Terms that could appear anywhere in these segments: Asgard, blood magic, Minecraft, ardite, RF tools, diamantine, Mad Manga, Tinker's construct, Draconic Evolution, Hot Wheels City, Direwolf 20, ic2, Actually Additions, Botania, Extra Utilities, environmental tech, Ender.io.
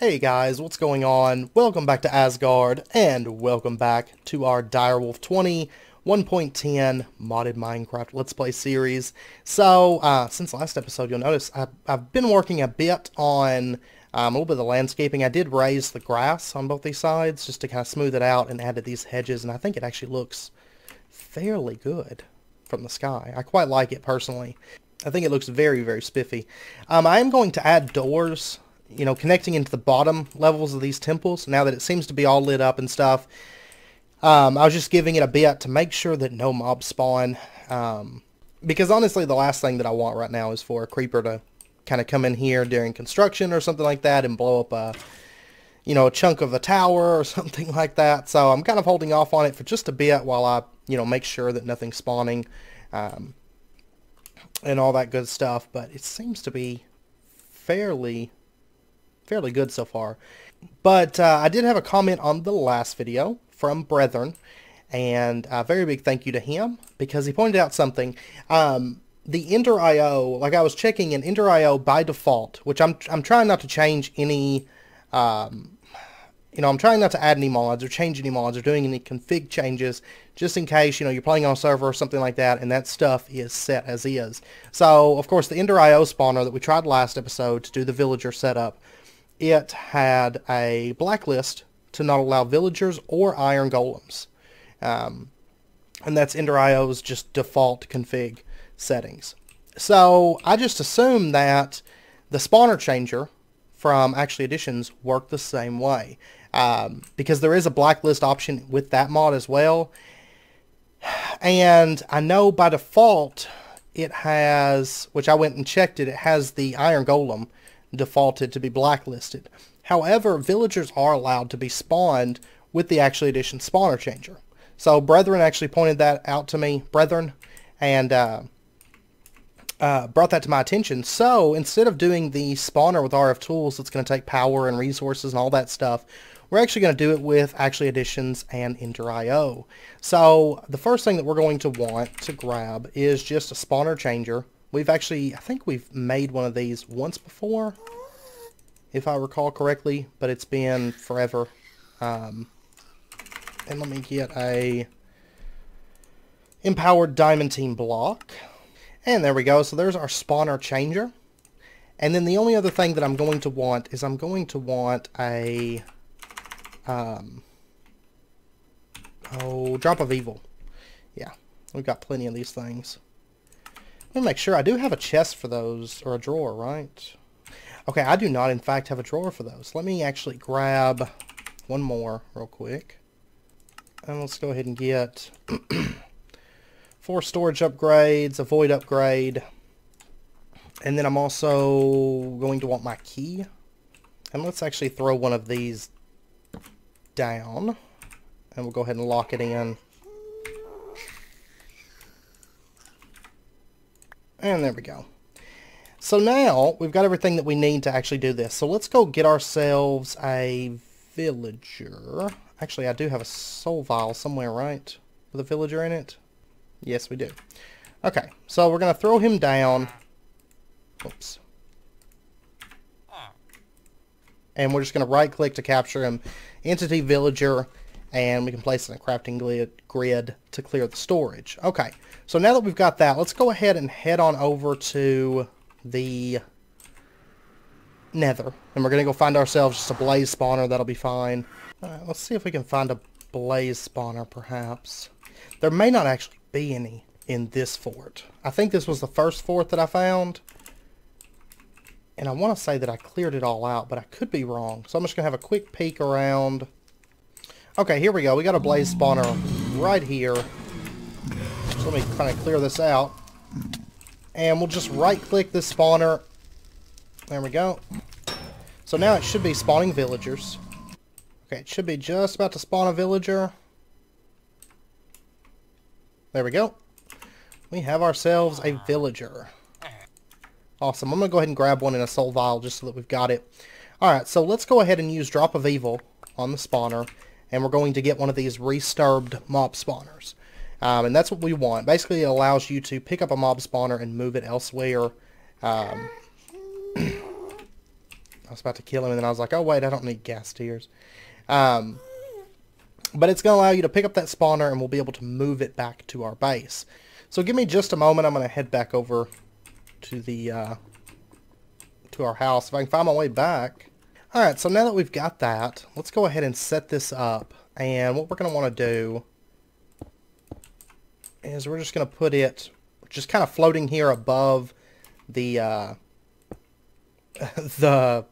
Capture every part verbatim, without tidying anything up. Hey guys, what's going on? Welcome back to Asgard, and welcome back to our Direwolf twenty one point ten modded Minecraft Let's Play series. So, uh, since last episode, you'll notice I've, I've been working a bit on um, a little bit of the landscaping. I did raise the grass on both these sides just to kind of smooth it out and added these hedges, and I think it actually looks fairly good from the sky. I quite like it, personally. I think it looks very, very spiffy. Um, I am going to add doors, you know, connecting into the bottom levels of these temples, now that it seems to be all lit up and stuff. Um, I was just giving it a bit to make sure that no mobs spawn. Um, because honestly, the last thing that I want right now is for a creeper to kind of come in here during construction or something like that and blow up a, you know, a chunk of a tower or something like that. So I'm kind of holding off on it for just a bit while I, you know, make sure that nothing's spawning um, and all that good stuff. But it seems to be fairly... fairly good so far. But uh, I did have a comment on the last video from Brethren, and a very big thank you to him, because he pointed out something. Um, the Ender dot I O, like I was checking, and Ender dot I O by default, which I'm, I'm trying not to change any, um, you know, I'm trying not to add any mods or change any mods or doing any config changes, just in case, you know, you're playing on a server or something like that, and that stuff is set as is. So, of course, the Ender dot I O spawner that we tried last episode to do the villager setup, it had a blacklist to not allow villagers or iron golems. Um, and that's Ender dot I O's just default config settings. So I just assumed that the spawner changer from Actually Additions worked the same way. Um, because there is a blacklist option with that mod as well. And I know by default it has, which I went and checked it, it has the iron golem defaulted to be blacklisted. However, villagers are allowed to be spawned with the Actually Additions spawner changer. So Brethren actually pointed that out to me, Brethren, and uh, uh, brought that to my attention. So instead of doing the spawner with R F tools that's going to take power and resources and all that stuff, we're actually going to do it with Actually Additions and Ender dot I O. So the first thing that we're going to want to grab is just a spawner changer. We've actually, I think we've made one of these once before, if I recall correctly, but it's been forever. Um, and let me get a empowered diamantine block. And there we go. So there's our spawner changer. And then the only other thing that I'm going to want is I'm going to want a, um, oh, drop of evil. Yeah, we've got plenty of these things. Let me make sure I do have a chest for those, or a drawer, right? Okay, I do not, in fact, have a drawer for those. Let me actually grab one more real quick. And let's go ahead and get four storage upgrades, a void upgrade. And then I'm also going to want my key. And let's actually throw one of these down. And we'll go ahead and lock it in. And there we go. So now we've got everything that we need to actually do this. So let's go get ourselves a villager. Actually, I do have a soul vial somewhere, right? With a villager in it? Yes, we do. Okay, so we're going to throw him down. Oops. And we're just going to right-click to capture him. Entity villager. And we can place it in a crafting grid to clear the storage. Okay, so now that we've got that, let's go ahead and head on over to the nether. And we're going to go find ourselves just a blaze spawner. That'll be fine. All right, let's see if we can find a blaze spawner, perhaps. There may not actually be any in this fort. I think this was the first fort that I found. And I want to say that I cleared it all out, but I could be wrong. So I'm just going to have a quick peek around. Okay, here we go. We got a blaze spawner right here. So let me kind of clear this out. And we'll just right-click this spawner. There we go. So now it should be spawning villagers. Okay, it should be just about to spawn a villager. There we go. We have ourselves a villager. Awesome. I'm going to go ahead and grab one in a soul vial just so that we've got it. Alright, so let's go ahead and use Drop of Evil on the spawner. And we're going to get one of these resturbed mob spawners. Um, and that's what we want. Basically, it allows you to pick up a mob spawner and move it elsewhere. Um, I was about to kill him, and then I was like, oh wait, I don't need gas tears. Um, but it's going to allow you to pick up that spawner, and we'll be able to move it back to our base. So give me just a moment. I'm going to head back over to the uh, to our house if I can find my way back. All right, so now that we've got that, let's go ahead and set this up. And what we're going to want to do is we're just going to put it just kind of floating here above the uh, the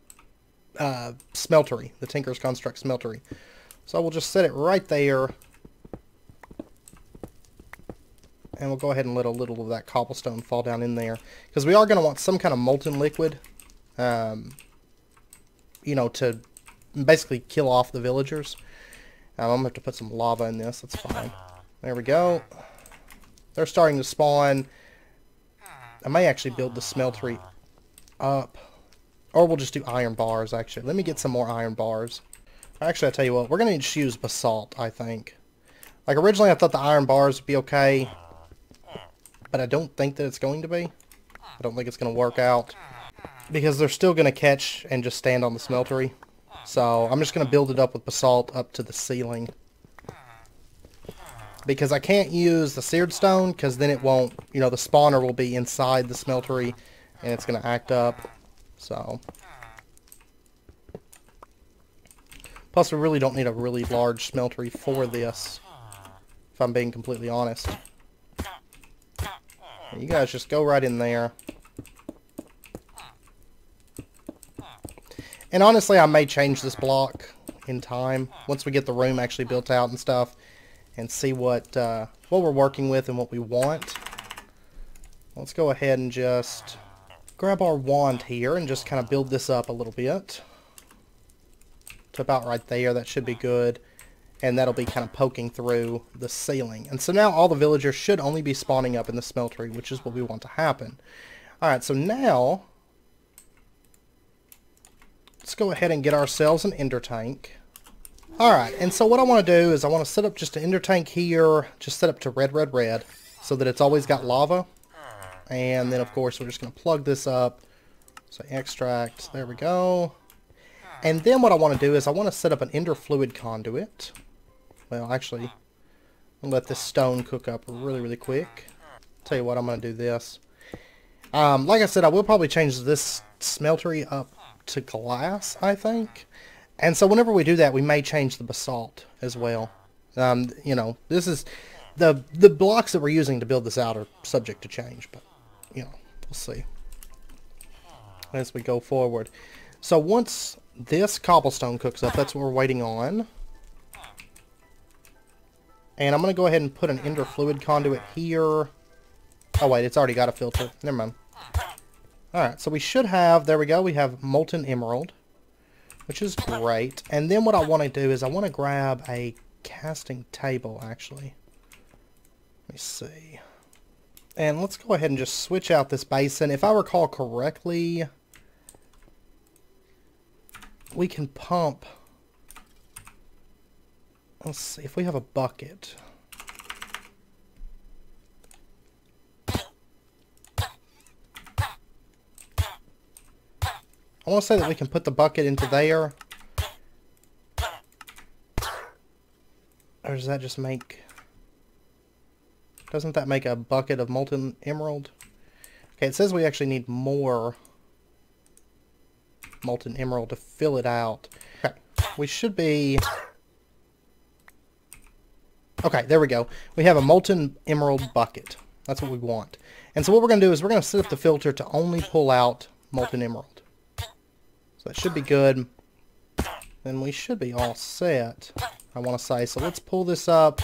uh, smeltery, the Tinker's Construct smeltery. So we'll just set it right there, and we'll go ahead and let a little of that cobblestone fall down in there, because we are going to want some kind of molten liquid, um, you know, to basically kill off the villagers. Um, I'm going to have to put some lava in this. That's fine. There we go. They're starting to spawn. I may actually build the smeltery up, or we'll just do iron bars, actually. Let me get some more iron bars. Actually, I tell you what, we're going to need to use basalt, I think. Like, originally I thought the iron bars would be okay, but I don't think that it's going to be. I don't think it's going to work out, because they're still going to catch and just stand on the smeltery. So I'm just going to build it up with basalt up to the ceiling, because I can't use the seared stone, because then it won't, you know, the spawner will be inside the smeltery, and it's going to act up. So, plus we really don't need a really large smeltery for this, if I'm being completely honest. You guys just go right in there. And honestly, I may change this block in time, once we get the room actually built out and stuff, and see what uh, what we're working with and what we want. Let's go ahead and just grab our wand here and just kind of build this up a little bit to about right there. That should be good, and that'll be kind of poking through the ceiling. And so now all the villagers should only be spawning up in the smeltery, which is what we want to happen. Alright, so now let's go ahead and get ourselves an ender tank. Alright, and so what I want to do is I want to set up just an ender tank here, just set up to red, red, red, so that it's always got lava. And then, of course, we're just going to plug this up. So extract, there we go. And then what I want to do is I want to set up an ender fluid conduit. Well, actually, I'll let this stone cook up really, really quick. Tell you what, I'm going to do this. Um, like I said, I will probably change this smeltery up to glass, I think. And so whenever we do that, we may change the basalt as well. Um, you know, this is the the blocks that we're using to build this out are subject to change, but you know, we'll see as we go forward. So once this cobblestone cooks up, that's what we're waiting on. And I'm going to go ahead and put an ender fluid conduit here. Oh wait, it's already got a filter. Never mind. Alright, so we should have, there we go, we have molten emerald, which is great. And then what I want to do is I want to grab a casting table, actually. Let me see. And let's go ahead and just switch out this basin. If I recall correctly, we can pump. Let's see if we have a bucket. I want to say that we can put the bucket into there. Or does that just make... Doesn't that make a bucket of molten emerald? Okay, it says we actually need more molten emerald to fill it out. Okay, we should be... Okay, there we go. We have a molten emerald bucket. That's what we want. And so what we're going to do is we're going to set up the filter to only pull out molten emerald. That should be good. Then we should be all set, I want to say. So let's pull this up.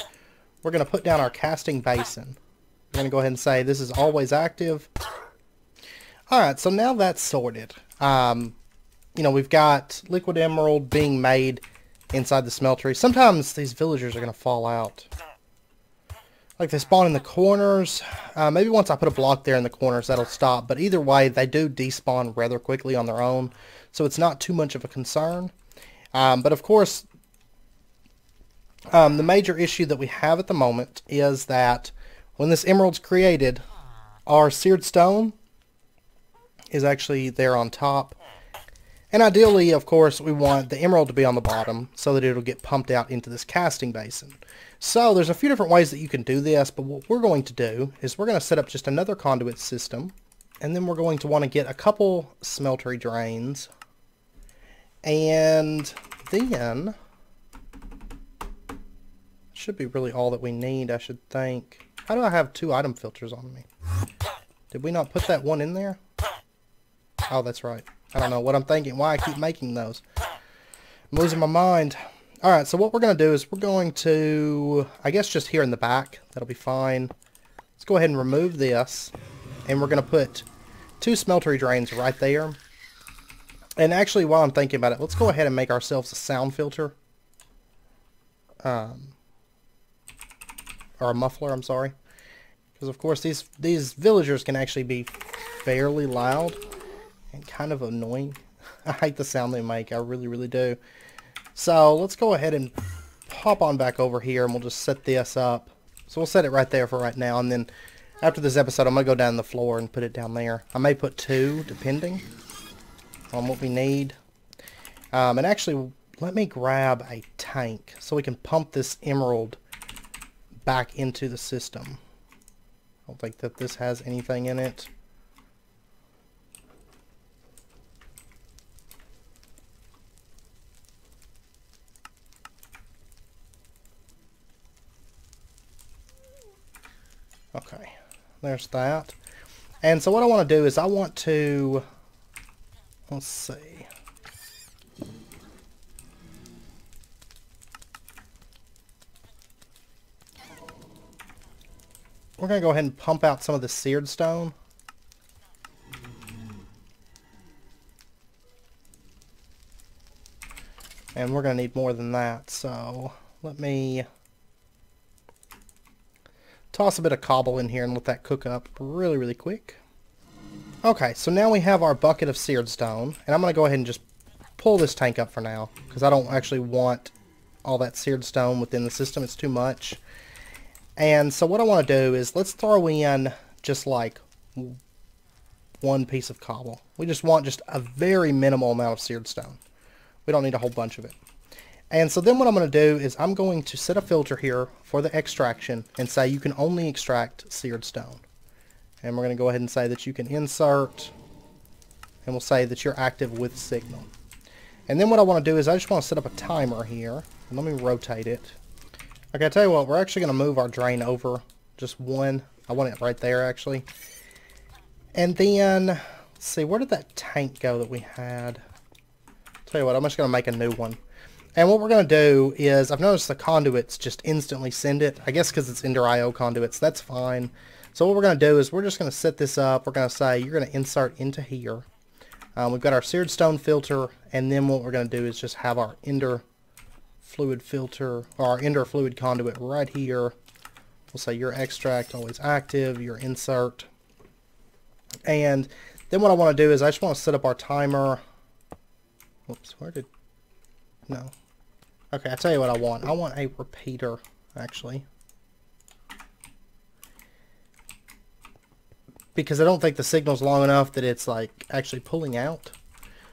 We're going to put down our casting basin. We're going to go ahead and say this is always active. Alright, so now that's sorted. Um, you know, we've got liquid emerald being made inside the smeltery. Sometimes these villagers are going to fall out. Like, they spawn in the corners. Uh, maybe once I put a block there in the corners, that'll stop. But either way, they do despawn rather quickly on their own, so it's not too much of a concern. Um, but of course, um, the major issue that we have at the moment is that when this emerald's created, our seared stone is actually there on top. And ideally, of course, we want the emerald to be on the bottom so that it'll get pumped out into this casting basin. So there's a few different ways that you can do this, but what we're going to do is we're going to set up just another conduit system, and then we're going to want to get a couple smeltery drains, and then should be really all that we need, I should think. How do I have two item filters on me? Did we not put that one in there? Oh, that's right. I don't know what I'm thinking, why I keep making those. I'm losing my mind. Alright, so what we're going to do is we're going to, I guess just here in the back, that'll be fine. Let's go ahead and remove this, and we're going to put two smeltery drains right there. And actually, while I'm thinking about it, let's go ahead and make ourselves a sound filter. Um, or a muffler, I'm sorry. Because of course these, these villagers can actually be fairly loud. And kind of annoying. I hate the sound they make. I really, really do. So let's go ahead and hop on back over here, and we'll just set this up. So we'll set it right there for right now, and then after this episode, I'm going to go down the floor and put it down there. I may put two, depending on what we need. Um, and actually, let me grab a tank so we can pump this emerald back into the system. I don't think that this has anything in it. Okay, there's that. And so what I want to do is I want to, let's see. We're going to go ahead and pump out some of the seared stone. And we're going to need more than that, so let me toss a bit of cobble in here and let that cook up really, really quick. Okay, so now we have our bucket of seared stone, and I'm going to go ahead and just pull this tank up for now, because I don't actually want all that seared stone within the system. It's too much. And so what I want to do is let's throw in just like one piece of cobble. We just want just a very minimal amount of seared stone. We don't need a whole bunch of it. And so then what I'm going to do is I'm going to set a filter here for the extraction and say you can only extract seared stone. And we're going to go ahead and say that you can insert, and we'll say that you're active with signal. And then what I want to do is I just want to set up a timer here. Let me rotate it. Okay, I tell you what, we're actually going to move our drain over just one. I want it right there actually. And then, let's see, where did that tank go that we had? Tell you what, I'm just going to make a new one. And what we're going to do is, I've noticed the conduits just instantly send it. I guess because it's Ender dot I O conduits, that's fine. So what we're going to do is, we're just going to set this up. We're going to say, you're going to insert into here. Um, we've got our seared stone filter, and then what we're going to do is just have our Ender fluid filter, or our Ender fluid conduit right here. We'll say your extract, always active, your insert. And then what I want to do is, I just want to set up our timer. Whoops, where did, no. Okay, I tell you what I want. I want a repeater, actually. Because I don't think the signal's long enough that it's, like, actually pulling out.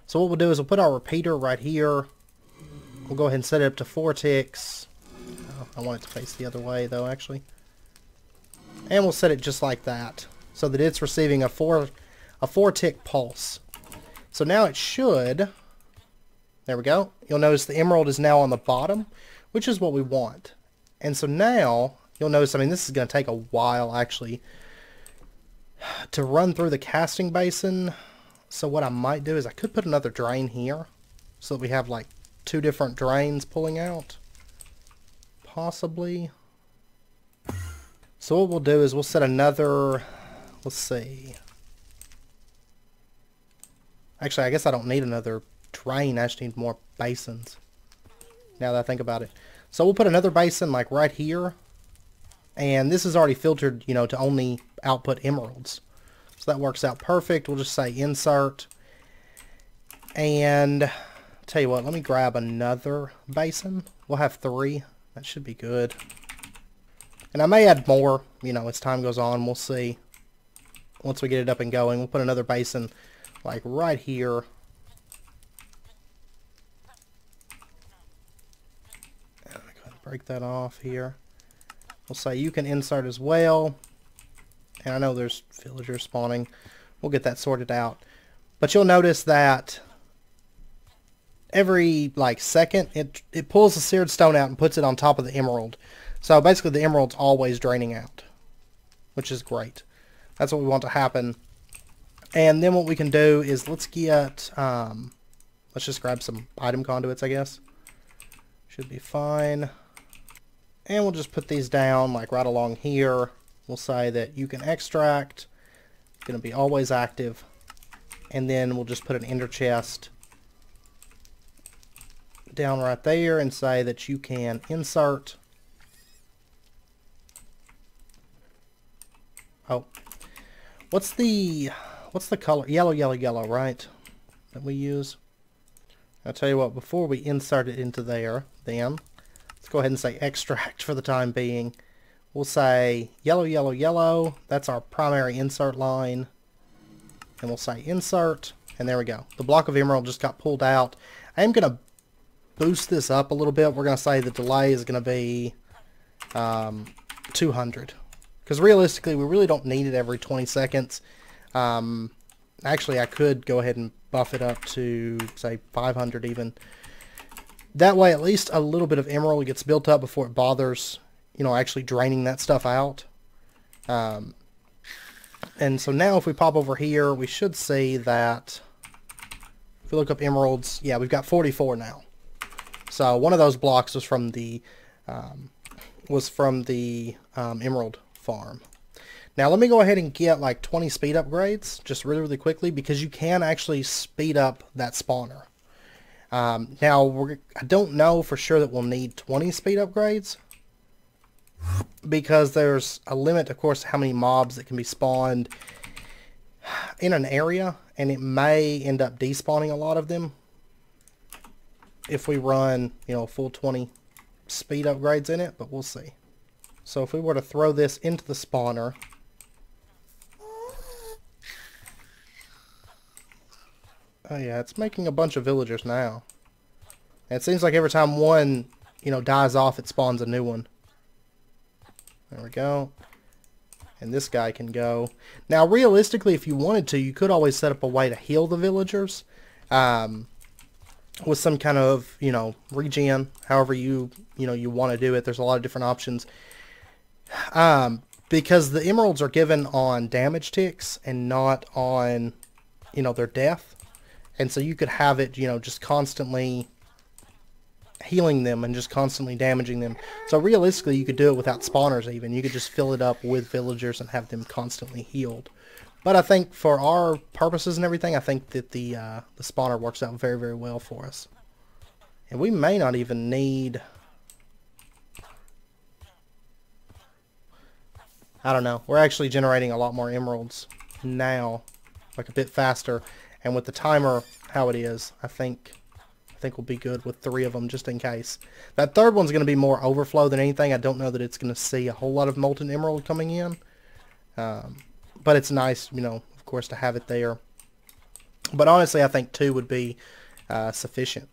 So what we'll do is we'll put our repeater right here. We'll go ahead and set it up to four ticks. Oh, I want it to face the other way, though, actually. And we'll set it just like that, so that it's receiving a four, a four-tick pulse. So now it should... There we go. You'll notice the emerald is now on the bottom, which is what we want. And so now, you'll notice, I mean, this is going to take a while, actually, to run through the casting basin. So what I might do is I could put another drain here, so that we have, like, two different drains pulling out. Possibly. So what we'll do is we'll set another, let's see. Actually, I guess I don't need another drain, I just need more basins now that I think about it. So we'll put another basin like right here, and this is already filtered, you know, to only output emeralds, so that works out perfect. We'll just say insert, and tell you what, let me grab another basin. We'll have three. That should be good, and I may add more, you know, as time goes on. We'll see once we get it up and going. We'll put another basin like right here. break that off here. We'll say you can insert as well. And I know there's villagers spawning. We'll get that sorted out. But you'll notice that every like second it, it pulls the seared stone out and puts it on top of the emerald. So basically the emerald's always draining out, which is great. That's what we want to happen. And then what we can do is let's get, um, let's just grab some item conduits, I guess. Should be fine. And we'll just put these down like right along here. We'll say that you can extract, it's going to be always active. And then we'll just put an ender chest down right there and say that you can insert. Oh, what's the, what's the color? Yellow, yellow, yellow, right? That we use. I'll tell you what, before we insert it into there, then, let's go ahead and say extract for the time being. We'll say yellow, yellow, yellow. That's our primary insert line. And we'll say insert. And there we go. The block of emerald just got pulled out. I am going to boost this up a little bit. We're going to say the delay is going to be um, two hundred. Because realistically, we really don't need it every twenty seconds. Um, actually, I could go ahead and buff it up to, say, five hundred even. That way, at least a little bit of emerald gets built up before it bothers, you know, actually draining that stuff out. Um, and so now if we pop over here, we should see that if we look up emeralds, yeah, we've got forty-four now. So one of those blocks was from the, um, was from the um, emerald farm. Now let me go ahead and get like twenty speed upgrades just really really quickly, because you can actually speed up that spawner. Um, now we're, I don't know for sure that we'll need twenty speed upgrades, because there's a limit, of course, how many mobs that can be spawned in an area, and it may end up despawning a lot of them if we run, you know, full twenty speed upgrades in it, but we'll see. So if we were to throw this into the spawner, oh yeah, it's making a bunch of villagers now. And it seems like every time one, you know, dies off, it spawns a new one. There we go. And this guy can go. Now realistically, if you wanted to, you could always set up a way to heal the villagers um, with some kind of, you know, regen, however you, you know, you want to do it. There's a lot of different options. Um, because the emeralds are given on damage ticks and not on, you know, their death. And so you could have it, you know, just constantly healing them and just constantly damaging them. So realistically, you could do it without spawners even. You could just fill it up with villagers and have them constantly healed. But I think for our purposes and everything, I think that the, uh, the spawner works out very, very well for us. And we may not even need... I don't know. We're actually generating a lot more emeralds now, like a bit faster, and with the timer how it is, I think I think we'll be good with three of them just in case. That third one's going to be more overflow than anything. I don't know that it's going to see a whole lot of molten emerald coming in, um, but it's nice, you know, of course, to have it there. But honestly, I think two would be uh, sufficient.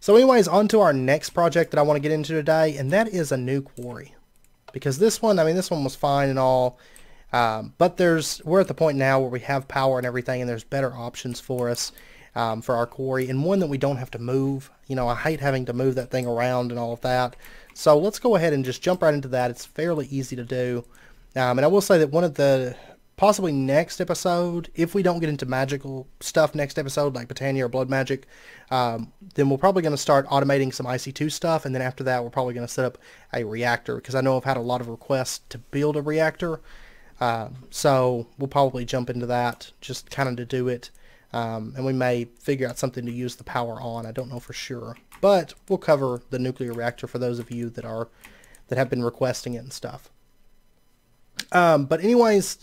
So anyways, on to our next project that I want to get into today, and that is a new quarry. Because this one, I mean, this one was fine and all, um, but there's, we're at the point now where we have power and everything, and there's better options for us, um, for our quarry, and one that we don't have to move. You know, I hate having to move that thing around and all of that. So let's go ahead and just jump right into that. It's fairly easy to do, um, and I will say that one of the, possibly next episode, if we don't get into magical stuff next episode, like Botania or blood magic, um, then we're probably going to start automating some I C two stuff, and then after that we're probably going to set up a reactor, because I know I've had a lot of requests to build a reactor, uh, so we'll probably jump into that just kind of to do it, um, and we may figure out something to use the power on. I don't know for sure, but we'll cover the nuclear reactor for those of you that are that have been requesting it and stuff. Um, but anyways,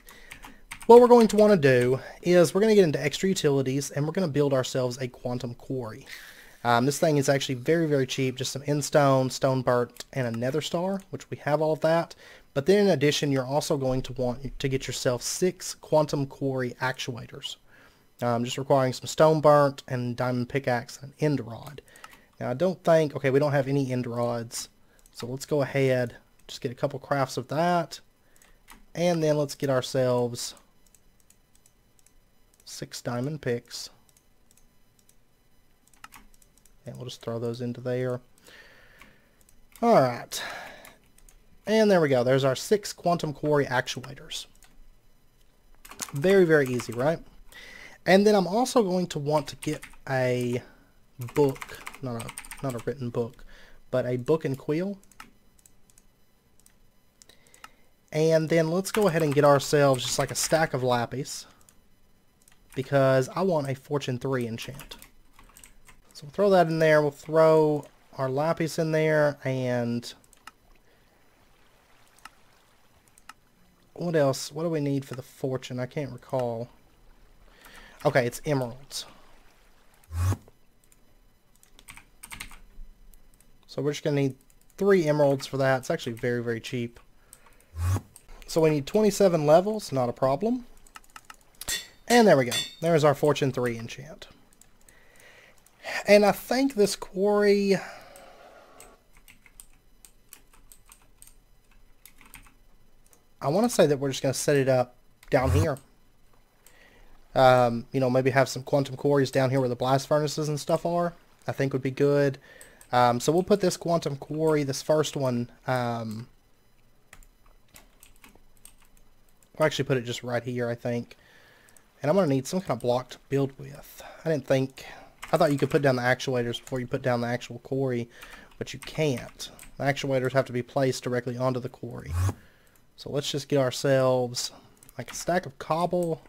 what we're going to want to do is we're going to get into Extra Utilities, and we're going to build ourselves a quantum quarry. Um, this thing is actually very, very cheap. Just some endstone, stone burnt, and a nether star, which we have all of that. But then in addition, you're also going to want to get yourself six quantum quarry actuators. Um, just requiring some stone burnt and diamond pickaxe and an end rod. Now I don't think, okay, we don't have any end rods. So let's go ahead, just get a couple crafts of that. And then let's get ourselves six diamond picks. And we'll just throw those into there. All right. And there we go. There's our six quantum quarry actuators. Very, very easy, right? And then I'm also going to want to get a book, not a, not a written book, but a book and quill. And then let's go ahead and get ourselves just like a stack of lapis, because I want a fortune three enchant. So we'll throw that in there. We'll throw our lapis in there, and what else? What do we need for the fortune? I can't recall. Okay, it's emeralds. So we're just going to need three emeralds for that. It's actually very, very cheap. So we need twenty-seven levels, not a problem. And there we go. There's our Fortune three enchant. And I think this quarry... I want to say that we're just going to set it up down here. Um, you know, maybe have some quantum quarries down here where the blast furnaces and stuff are. I think would be good. Um, so we'll put this quantum quarry, this first one... Um, I'll actually put it just right here, I think. And I'm going to need some kind of block to build with. I didn't think... I thought you could put down the actuators before you put down the actual quarry, but you can't. The actuators have to be placed directly onto the quarry. So let's just get ourselves like a stack of cobble.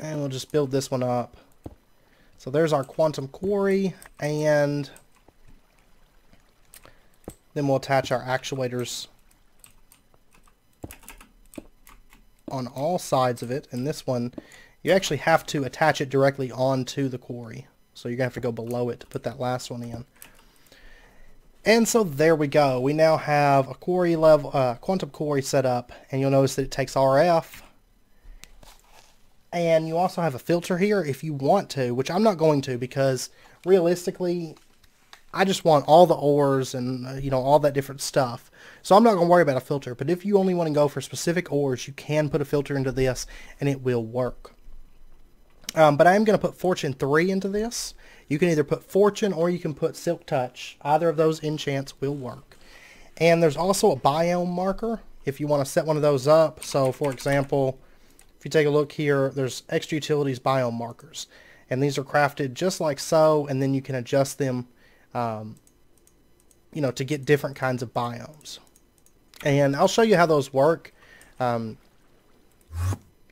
And we'll just build this one up. So there's our quantum quarry, and... then we'll attach our actuators on all sides of it. And this one, you actually have to attach it directly onto the quarry. So you're going to have to go below it to put that last one in. And so there we go. We now have a quarry level, uh, quantum quarry set up. And you'll notice that it takes R F. And you also have a filter here if you want to, which I'm not going to, because realistically... I just want all the ores and, uh, you know, all that different stuff. So I'm not going to worry about a filter. But if you only want to go for specific ores, you can put a filter into this and it will work. Um, but I am going to put Fortune three into this. You can either put Fortune or you can put Silk Touch. Either of those enchants will work. And there's also a biome marker if you want to set one of those up. So, for example, if you take a look here, there's Extra Utilities biome markers. And these are crafted just like so, and then you can adjust them Um, you know, to get different kinds of biomes. And I'll show you how those work um,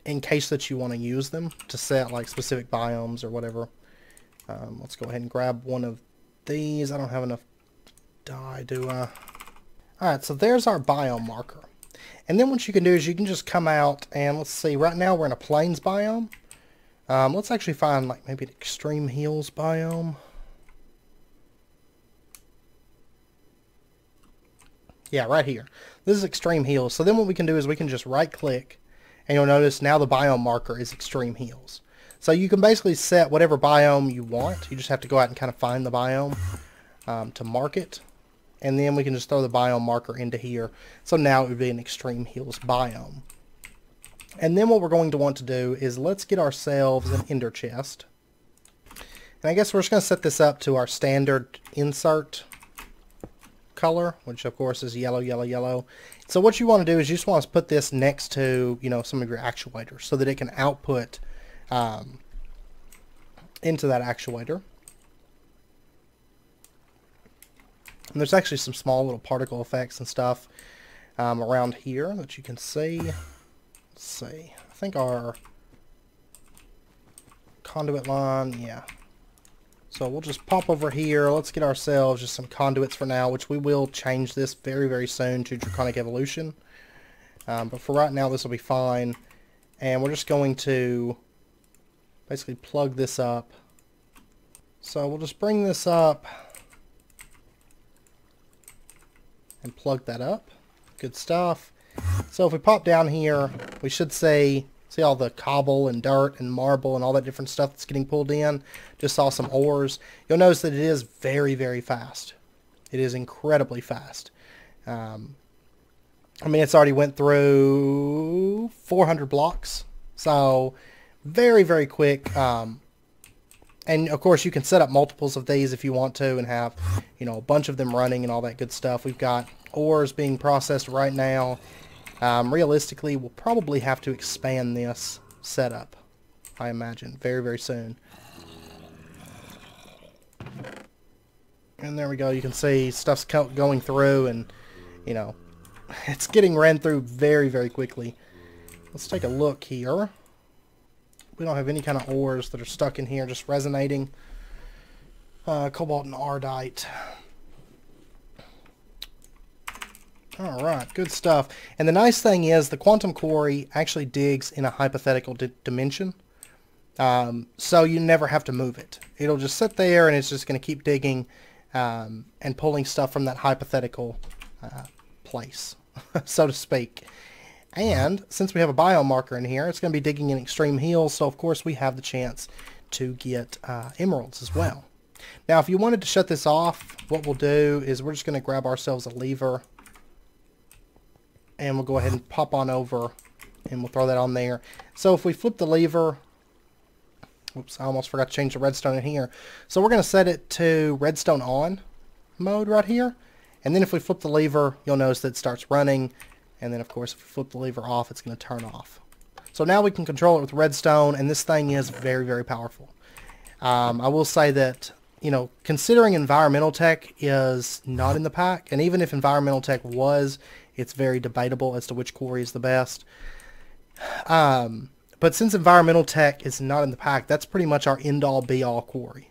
in case that you want to use them to set like specific biomes or whatever. Um, let's go ahead and grab one of these. I don't have enough dye, do I? Alright, so there's our biome marker. And then what you can do is you can just come out and let's see, right now we're in a plains biome. Um, let's actually find like maybe an extreme hills biome. Yeah, right here. This is extreme hills. So then what we can do is we can just right click, and you'll notice now the biome marker is extreme hills. So you can basically set whatever biome you want. You just have to go out and kind of find the biome um, to mark it. And then we can just throw the biome marker into here. So now it would be an extreme hills biome. And then what we're going to want to do is let's get ourselves an ender chest. And I guess we're just going to set this up to our standard insert color, which of course is yellow, yellow, yellow. So what you want to do is you just want to put this next to, you know, some of your actuators so that it can output um, into that actuator. And there's actually some small little particle effects and stuff um, around here that you can see. Let's see. I think our conduit line, yeah. So we'll just pop over here. Let's get ourselves just some conduits for now, which we will change this very, very soon to Draconic Evolution. Um, but for right now, this will be fine. And we're just going to basically plug this up. So we'll just bring this up and plug that up. Good stuff. So if we pop down here, we should see See all the cobble and dirt and marble and all that different stuff that's getting pulled in. Just saw some ores. You'll notice that it is very, very fast. It is incredibly fast. Um, I mean, it's already went through four hundred blocks. So very, very quick. Um, and of course you can set up multiples of these if you want to and have, you know, a bunch of them running and all that good stuff. We've got ores being processed right now. Um, realistically, we'll probably have to expand this setup, I imagine, very, very soon. And there we go. You can see stuff's going through and, you know, it's getting ran through very, very quickly. Let's take a look here. We don't have any kind of ores that are stuck in here, just resonating. Uh, cobalt and ardite. Alright, good stuff. And the nice thing is the quantum quarry actually digs in a hypothetical di dimension. Um, so you never have to move it. It'll just sit there and it's just going to keep digging um, and pulling stuff from that hypothetical uh, place, so to speak. And since we have a biomarker in here, it's going to be digging in extreme hills, so of course we have the chance to get uh, emeralds as well. Now if you wanted to shut this off, what we'll do is we're just going to grab ourselves a lever and we'll go ahead and pop on over and we'll throw that on there. So if we flip the lever, oops, I almost forgot to change the redstone in here. So we're going to set it to redstone on mode right here. And then if we flip the lever, you'll notice that it starts running. And then, of course, if we flip the lever off, it's going to turn off. So now we can control it with redstone, and this thing is very, very powerful. Um, I will say that, you know, considering environmental tech is not in the pack, and even if environmental tech was, it's very debatable as to which quarry is the best. Um, but since environmental tech is not in the pack, that's pretty much our end-all, be-all quarry.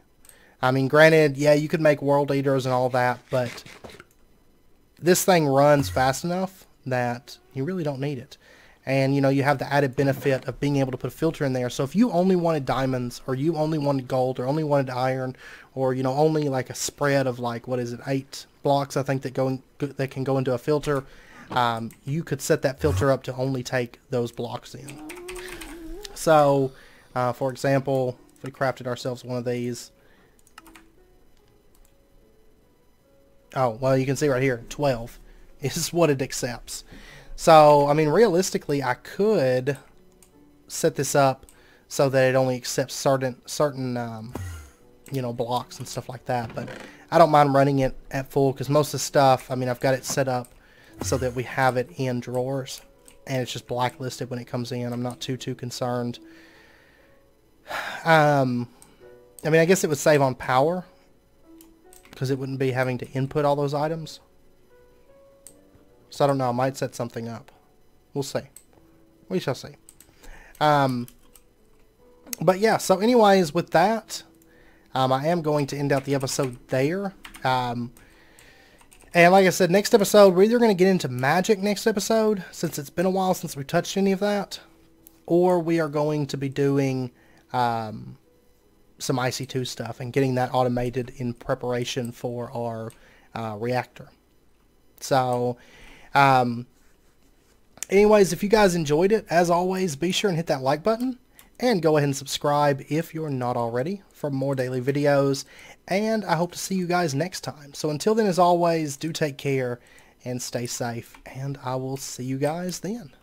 I mean, granted, yeah, you could make world eaters and all that, but this thing runs fast enough that you really don't need it. And, you know, you have the added benefit of being able to put a filter in there. So if you only wanted diamonds, or you only wanted gold, or only wanted iron, or, you know, only like a spread of like, what is it, eight blocks, I think, that, go in, that can go into a filter, um, you could set that filter up to only take those blocks in. So, uh, for example, if we crafted ourselves one of these, oh, well, you can see right here, twelve is what it accepts. So, I mean, realistically, I could set this up so that it only accepts certain, certain um, you know, blocks and stuff like that. But I don't mind running it at full because most of the stuff, I mean, I've got it set up so that we have it in drawers. And it's just blacklisted when it comes in. I'm not too, too concerned. Um, I mean, I guess it would save on power because it wouldn't be having to input all those items. So I don't know, I might set something up. We'll see. We shall see. Um, but yeah, so anyways, with that, um, I am going to end out the episode there. Um, and like I said, next episode, we're either going to get into magic next episode, since it's been a while since we touched any of that, or we are going to be doing um, some I C two stuff and getting that automated in preparation for our uh, reactor. So... Um, anyways, if you guys enjoyed it, as always, be sure and hit that like button and go ahead and subscribe if you're not already for more daily videos. And I hope to see you guys next time. So until then, as always, do take care and stay safe, and I will see you guys then.